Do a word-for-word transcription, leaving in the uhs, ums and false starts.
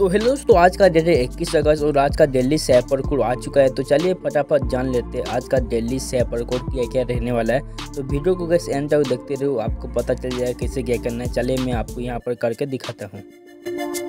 तो हेलो दोस्तों, आज का डेट है इक्कीस अगस्त और आज का दिल्ली साइबर कोड आ चुका है। तो चलिए फटाफट जान लेते हैं आज का दिल्ली साइबर कोड क्या क्या रहने वाला है। तो वीडियो को गाइस एंड तक देखते रहो, आपको पता चल जाएगा कैसे क्या करना है। चलिए मैं आपको यहाँ पर करके दिखाता हूँ।